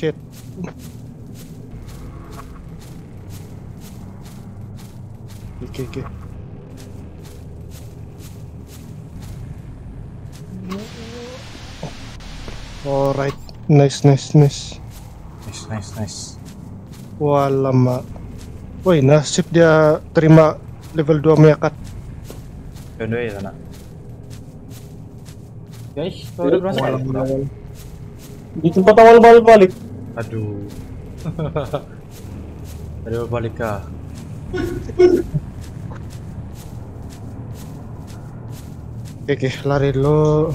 shit. Okay. Alright, nice. Wah, lama. Woi, nasib dia terima level 2 meyakat. Dua ya sana. Guys, udah berasa di tempat awal balik. Aduh. Aduh, balik kah? Oke, lari dulu.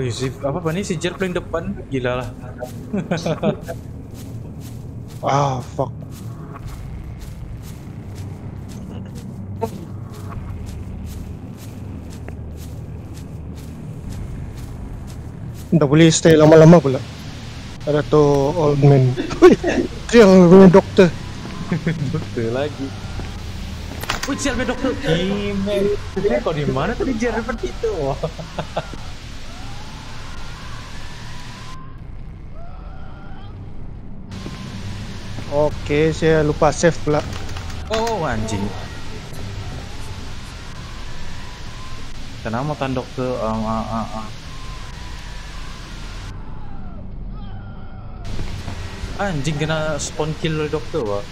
Wih, apa nih si jet paling depan? Gila lah. Ah, fuck. Nggak boleh stay lama-lama pula. Ada tuh old man. Dia yang dokter. Dokter lagi. Wih, siapa dokter? Gimana? Kok di mana tadi jet seperti itu? Oke, saya lupa save pula. Oh, anjing. Kenapa tandok ke anjing kena spawn kill oleh dokter, wah.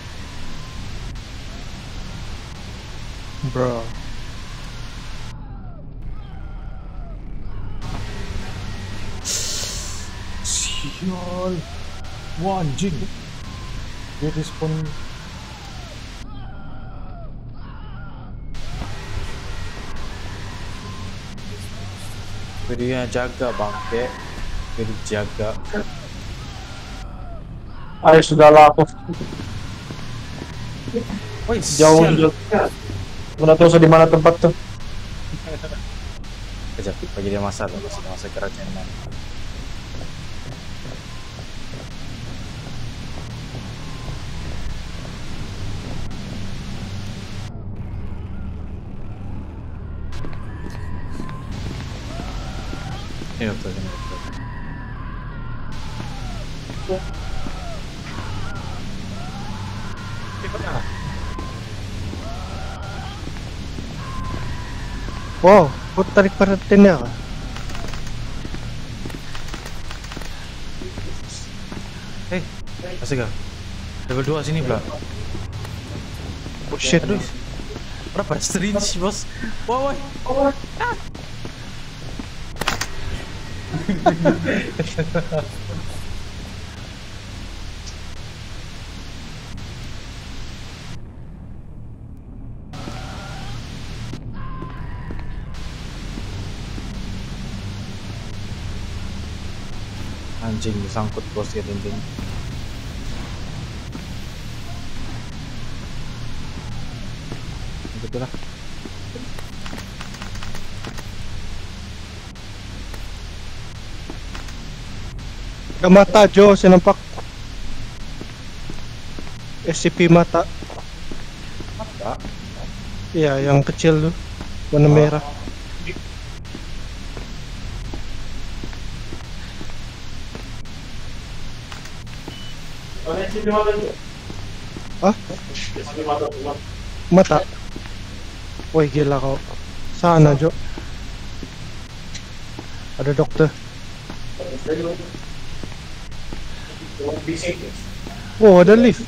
Bro. Sial. Wah, anjing. Dia respon. Dia jaga bangke. Dia jaga. Ayo sudah laku. Woi, jauh jauh. Mana tahu di mana tempat tuh? Kejap pagi dia masak kerajaan mana. Iya betul. Wow, kau tarik perhatiannya. Hei, asik gak? Level 2 sini belak. Oh shit, dude. Berapa strange bos? Wow, anjing disangkut bos ya dinding. Begitulah. Ada mata Jo, saya nampak SCP mata. Mata? Iya, yang kecil tuh, warna merah. Ah? Mata? Woi gila kau. Sana Jo. Ada dokter. Oh, ada lift.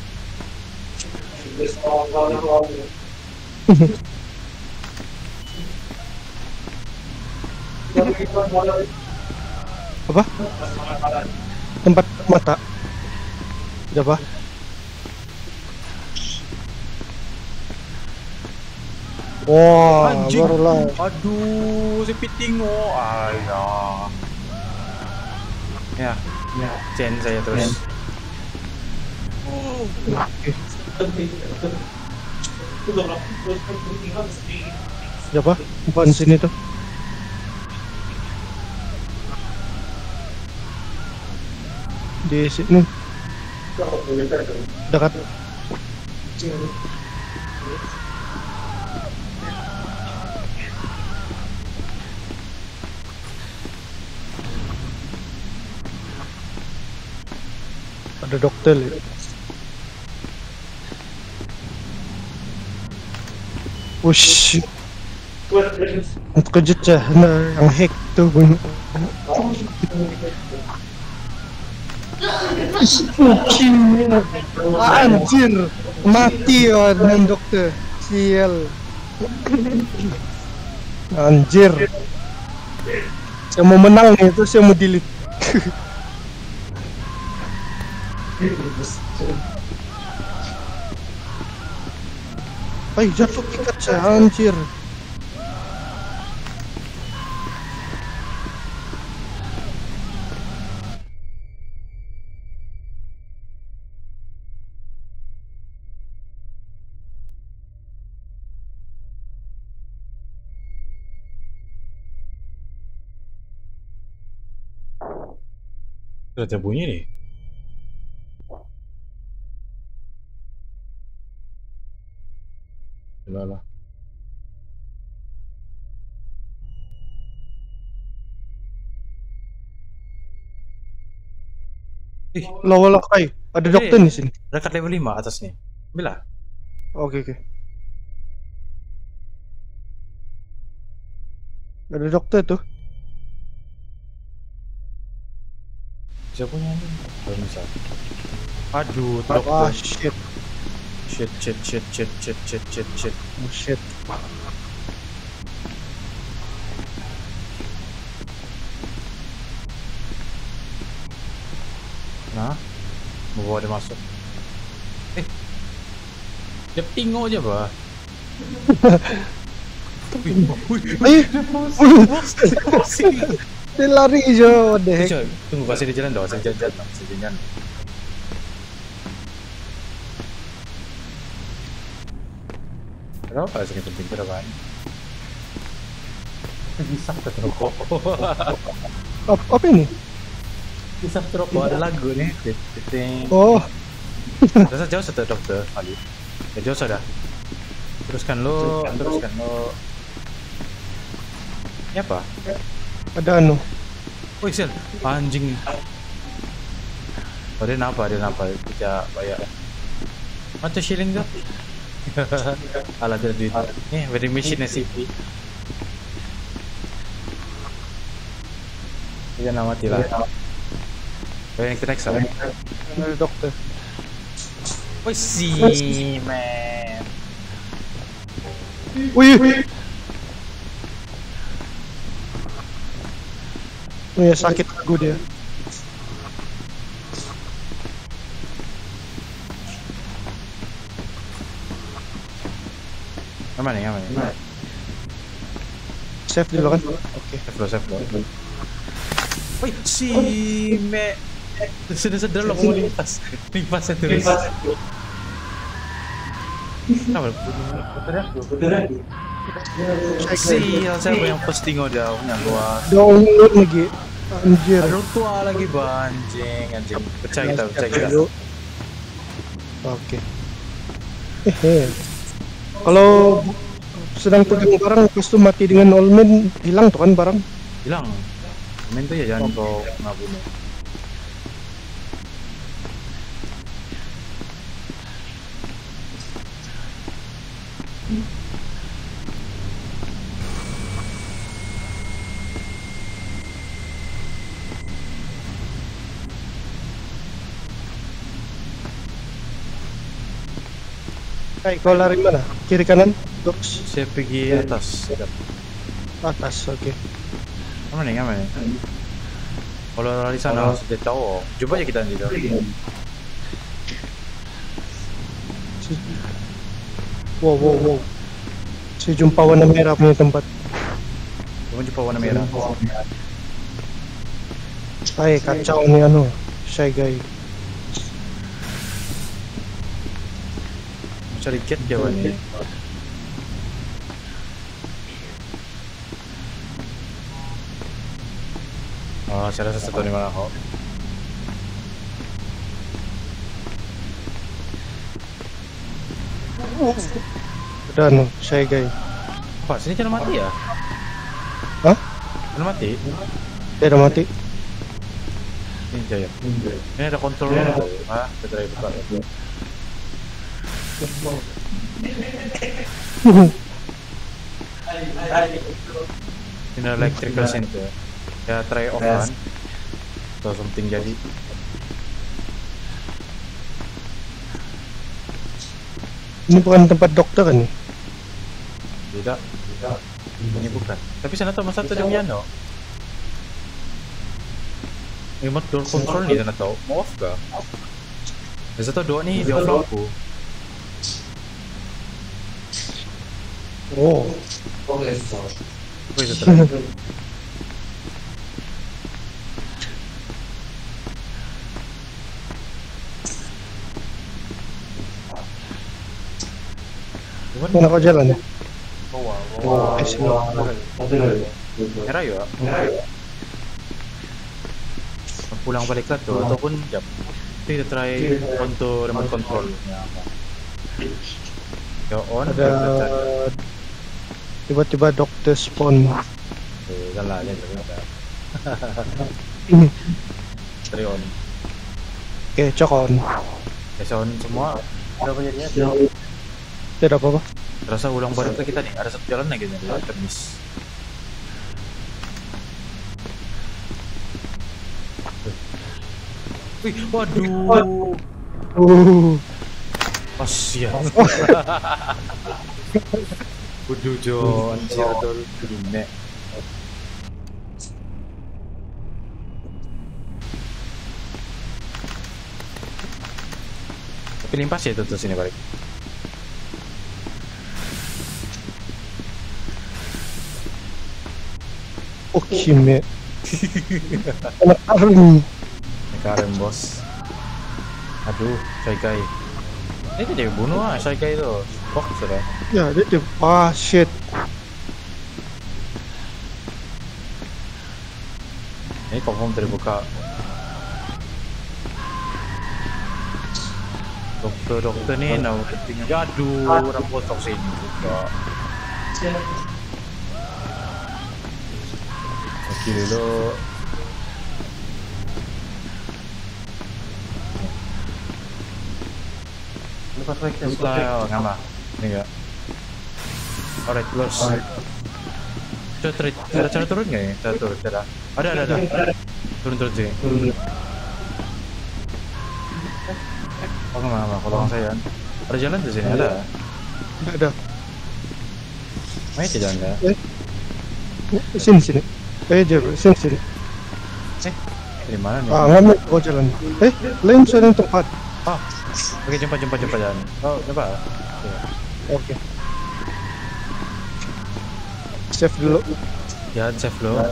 Apa? Tempat mata. Coba. Wah, barulah. Aduh, si piting. Oh, ayah. Ya. Ya, chain saya terus. Oh, siapa? Bukan sini tuh. Di sini. Dekat. Ada dokter ya. Wush, terkejut ya, yang hack tuh bunyi. Anjir, mati orang dokter, sial. Anjir, saya mau menang nih, terus saya mau delete. Ay, jatuh pikat saya, anjir. Itu ada bunyi nih. Lala. Ih, lawa kai. Ada dokter di sini. Rekat level 5 atas nih. Bila? Oke. Ada dokter tuh. Siapa yang ini? Aduh, ah, shit. Oh, shit. Nah, mau ada masuk. Dia tinggal aja, bah. Dia lari jauh deh. Tunggu kasih di jalan dong, saya jalan. Kenapa saya penting berapa ini? Bisa terokok. Apa ini? Bisa terokok, ada lagu nih. Oh. Terus jauh sudah dokter kali. Ya jauh sudah. Teruskan lo. Ini apa? Ada anu. Oh, Excel. Anjing. Pada napa tidak bayar. Macam shilling dah. Alah ada duit. Nih, vending machine SCP. Dia nama tilah. Yang kita next apa? Dokter. Woi si man. Wih. Oh ya, sakit aku dia. Aman ya. Save dulu kan? Oke. Save lo. Wih, si me. Sudah lo mau limpas. Limpasnya terus. Kenapa? Sial, siapa yang posting udah luas. Download lagi. Anjir. Aduh tua lagi anjing. Pecah kita. Oke. Kalau sedang pegang barang terus tuh mati dengan all men, hilang tuh kan barang? Hilang. Men tuh ya jangan kau ngabunin. Hai, kau lari mana? Kiri kanan? Doks? Saya pergi atas, oke. Aman ya? Kalau lari sana harus tahu. Coba aja kita nanti dong. Wow. Saya jumpa warna merah punya tempat. Kamu jumpa warna merah? Hai, kacau nih anu. Shy guy. Cari gate jawabannya. Oh, saya rasa satu di mana kok. Udah no, saya guys. Pak, sini channel mati ya? Hah? Channel mati? Udah mati. Ninja ya? Ninja. Ini ada kontrol ya. Ah, baterai besar ya. Ini electrical center. Ya, tray off kan. Atau something jadi. Ini bukan tempat dokter kan? Tidak, tidak. Ini bukan. Tapi sana tau satu ada piano. Remote door control nih sana tau. Mau off ga? Bisa tau doa nih di offload ku. Oh. Oh ya. Apa itu terakhir? Mana kau jalan ya? Wow, merah ya? Pulang balik lah tuh, ataupun jam. Kita try untuk remote control. Ya on. Ada tiba-tiba dokter spawn. Salah aja. Try on. Oke, cok on. On semua. Udah punya dia. Tidak apa-apa. Terasa ulang baru kita nih, ada satu jalan lagi nih, termis. Wih, waduh. Asyik. Waduh, John, anjir dulu dunia. Tapi limpas ya itu terus ini balik. Oke, me. Sekarang bos. Aduh, Saikai. Ini dia bunuh ah, Saikai itu. Kok sudah? Ya, dia shit. Ini confirm terbuka. Dokter nih, nah, aduh, orang bocok sini juga. Kiri lo. Lepas lagi kita sudah ngalah. Ini enggak. Alright, close. Cara turun nggak ya? Cara turun, cara. Ada. Turun sih. Oh nggak, kalau saya ada jalan di sini ada. Nggak ada. Main tidak enggak? Sini. Sini. Dari mana nih? Ah, ngambil kau jalan. Lain soalnya tempat. Ah, oke, jumpa jalan. Oh, coba. Oke. Save dulu. Jangan save dulu.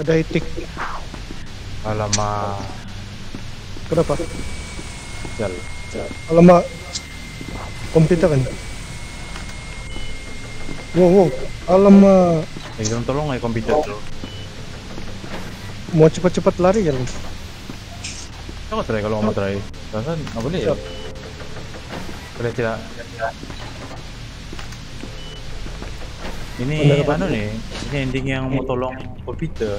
Ada itik. Alamak. Kenapa? Jalan. Alamak. Komputer kan? Wow, alamak. Tolong ya komputer tuh. Mau cepat-cepat lari ya? Coba try kalau mau try. Rasanya nggak boleh ya? Boleh tidak? Ini apa nih? Ini ending yang mau tolong komputer.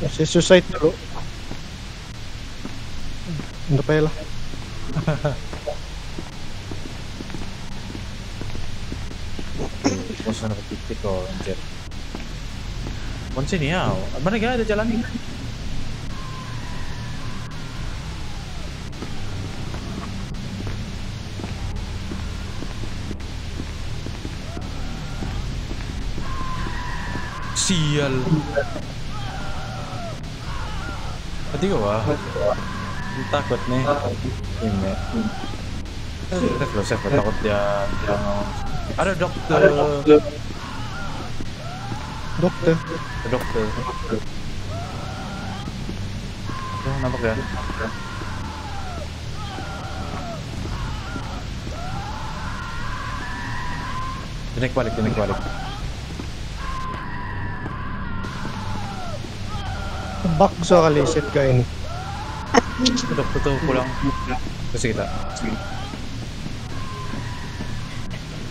Saya suicide dulu. Nggak payah lah. Bos sana titik kok anjir. Bos sini ya. Mana enggak ada jalan ini? Sial. Tadi gua takut nih. Kita close takut dia mau. Ada dokter. Tuh nampak ya. Balik. Tebak soalnya set guy ini. Dokter tuh pulang. Terus kita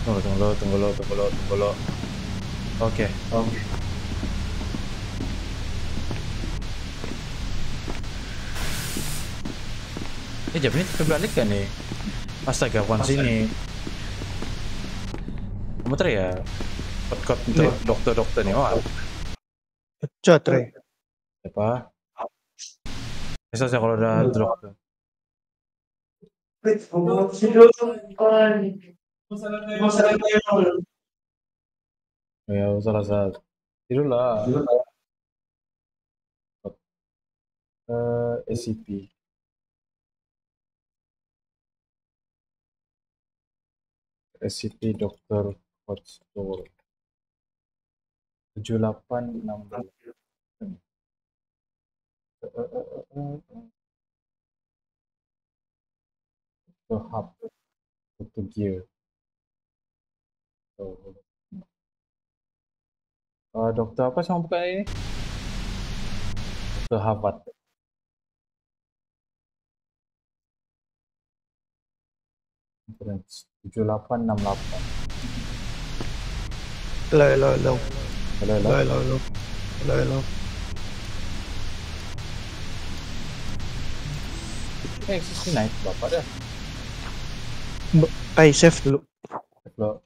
Tunggu lo. Oke. Ini jam ini kebalik kan nih? Astaga, kawan sini. Muter ya? Petkot untuk dokter-dokter nih. Oh, pecat, Rey. Apa? Bisa saya kalau udah dokter. Ya, salah satu. Tidurlah. SCP. SCP Dr. Hotstore 7816. Hub to gear. Dokter apa sama buka ini? Dokter Hafat. Reference 7868. Hello. Eksisnya naik bapak dah. Pay save dulu. Lo.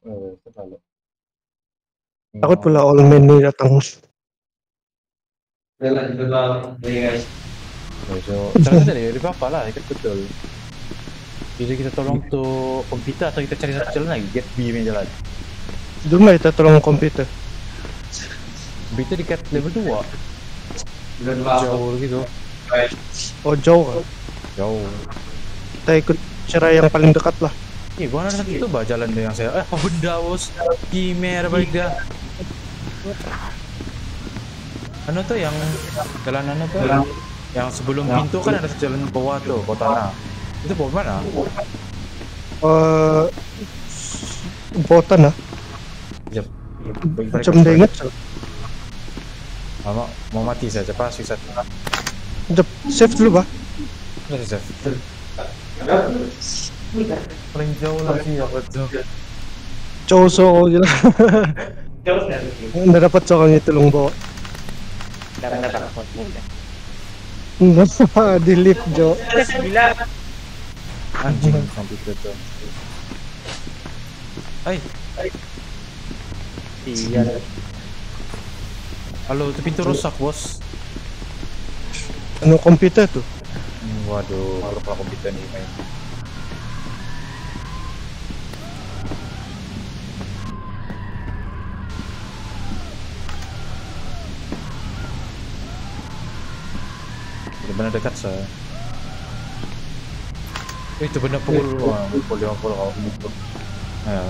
Takut pula all menu datang. Guys. Terus dari bapak lah, ikut betul. Jadi kita tolong tuh komputer atau kita cari satu jalan lagi, get B main jalan. Dulu kita tolong komputer. Komputer di cat level 2. Jauh gitu. Oh jauh. Kita ikut cara yang paling dekat lah. Iya, gua nanya itu bah jalan yang saya. Udah bos, kimer balik dah. Anu tuh yang jalan anu tuh yang sebelum pintu kan ada jalan bawah tuh, kotana. Itu bawa mana? Botan lah. Jep. Macam dia ingat. Mau mati saya cepat susah. Jep, save dulu bah. Sudah save. Paling jauh lagi apa tuh? Coso je lah. Dah dapat corangnya tolong bawa. Dah. Nggak di lift Jo. Anjing komputer tuh. Hai. Iya. Halo, itu pintu rusak, Bos. Anu komputer tuh. Waduh, kalau pula komputer nih main. Benar dekat saya. Itu benar pukul 50 kalau gitu. Ya.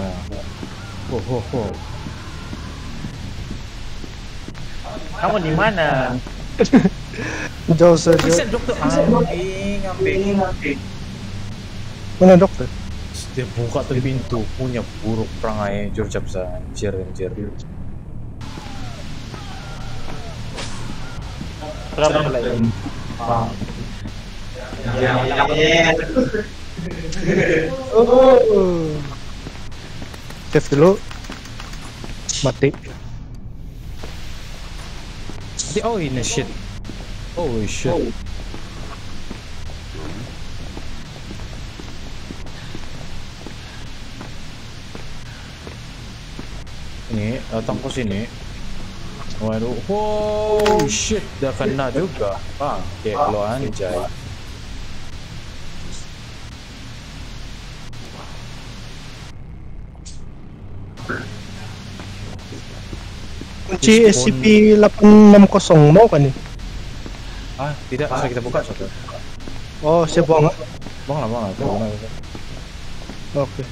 Oh. Kamu di mana? Jauh saja. Bisa dokter ngambil. Mana dokter? Dia buka tuh pintu punya buruk perangai jurcap saya. Anjir. Berapa lagi? Ya. Save dulu. Mati. Oh ini shit. Oh shit. Ini tangkos ini. Waduh, oh shit, dah kena juga. Pangkek lo anjay. Kunci SCP-860 mau kan nih? Tidak, bisa kita buka satu. Oh, siap buang. Buang lah. Oke.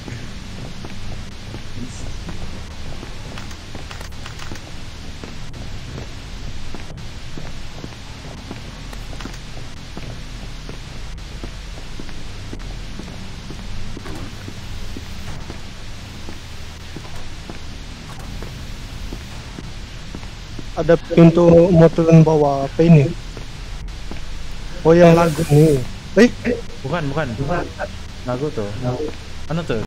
Ada pintu motoran bawah apa ini? Oh yang lagu nih. Bukan. Lagu tuh. Anu tuh.